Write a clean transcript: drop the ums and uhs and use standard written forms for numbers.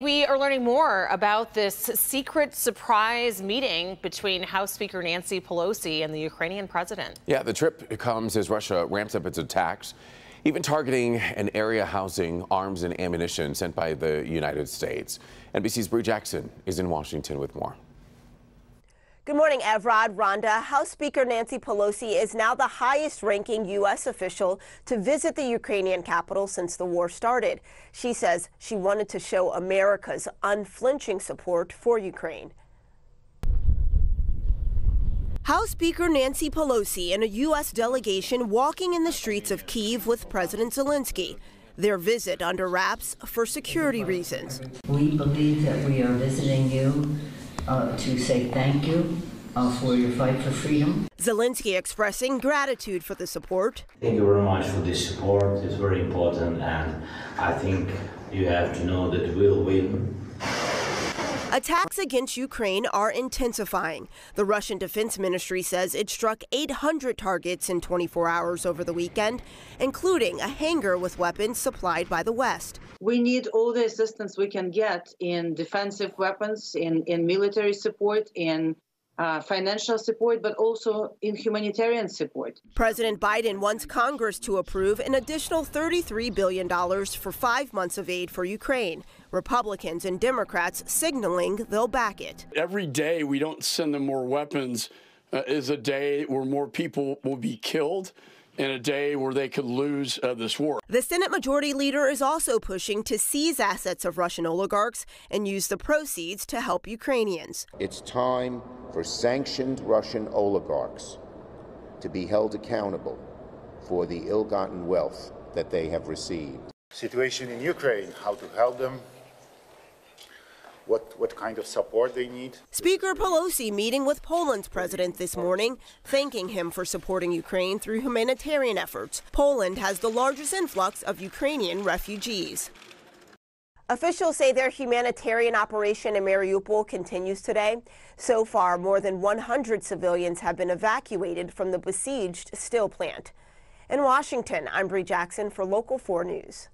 We are learning more about this secret surprise meeting between House Speaker Nancy Pelosi and the Ukrainian president. Yeah, the trip comes as Russia ramps up its attacks, even targeting an area housing arms and ammunition sent by the United States. NBC's Bree Jackson is in Washington with more. Good morning, Evrod, Rhonda. House Speaker Nancy Pelosi is now the highest-ranking U.S. official to visit the Ukrainian capital since the war started. She says she wanted to show America's unflinching support for Ukraine. House Speaker Nancy Pelosi and a U.S. delegation walking in the streets of Kyiv with President Zelensky. Their visit under wraps for security reasons. We believe that we are visiting you to say thank you for your fight for freedom. Zelensky expressing gratitude for the support. Thank you very much for this support. It's very important, and I think you have to know that we'll win. Attacks against Ukraine are intensifying. The Russian Defense Ministry says it struck 800 targets in 24 hours over the weekend, including a hangar with weapons supplied by the West. We need all the assistance we can get in defensive weapons, in military support, in financial support, but also in humanitarian support. President Biden wants Congress to approve an additional $33 billion for 5 months of aid for Ukraine. Republicans and Democrats signaling they'll back it. Every day we don't send them more weapons is a day where more people will be killed, in a day where they could lose this war. The Senate Majority Leader is also pushing to seize assets of Russian oligarchs and use the proceeds to help Ukrainians. It's time for sanctioned Russian oligarchs to be held accountable for the ill-gotten wealth that they have received. Situation in Ukraine, how to help them, what kind of support they need. Speaker Pelosi meeting with Poland's president this morning, thanking him for supporting Ukraine through humanitarian efforts. Poland has the largest influx of Ukrainian refugees. Officials say their humanitarian operation in Mariupol continues today. So far, more than 100 civilians have been evacuated from the besieged steel plant. In Washington, I'm Bree Jackson for Local 4 News.